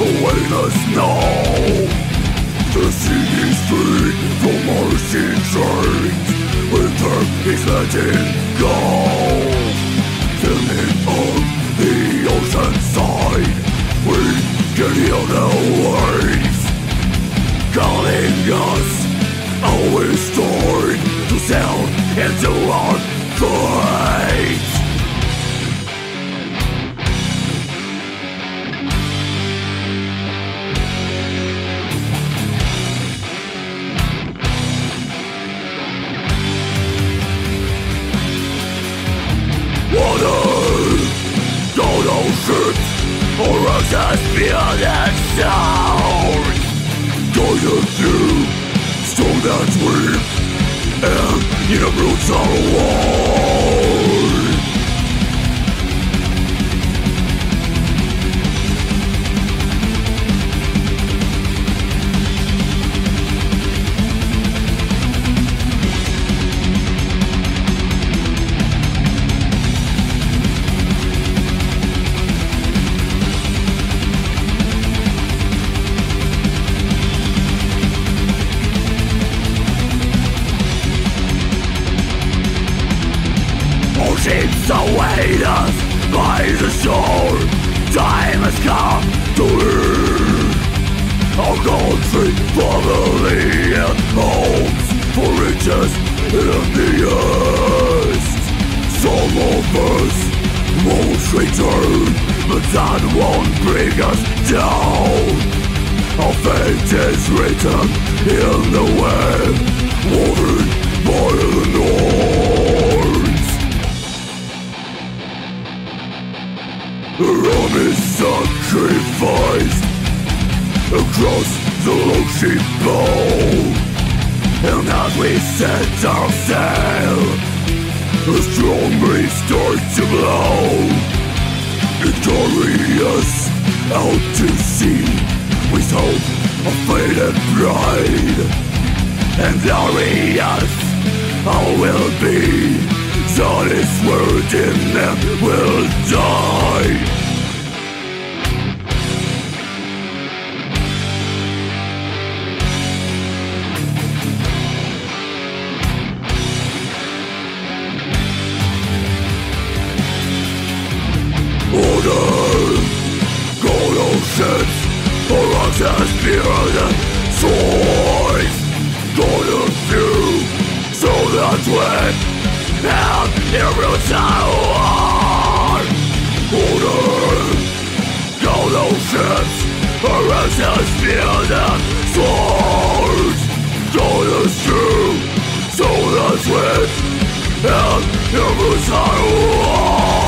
awareness now. The sea is free from our sin chains. Winter is letting go. Filming on the ocean side, we can hear the waves calling us. Always torn to sound and to our fate. Water, don't know ships or access beyond that sound. Guided through storm that weep and in a brutal war. Ships await us by the shore. Time has come to leave our country, family and homes for riches in the east. Some of us won't return, but that won't bring us down. Our fate is written in the wave, woven by the north. Rome is sacrificed across the Loki bowl, and as we set our sail, a strong breeze starts to blow. Victorious out to sea, with hope of fate and pride, and glorious all will be. All is worth in them will die. Order, gold on ships, or access beyond the source. Gold of you, so that way. Out in brutal war. Order, gold on ships, or access beyond the source. Gold is true, so that's it. Out in brutal war.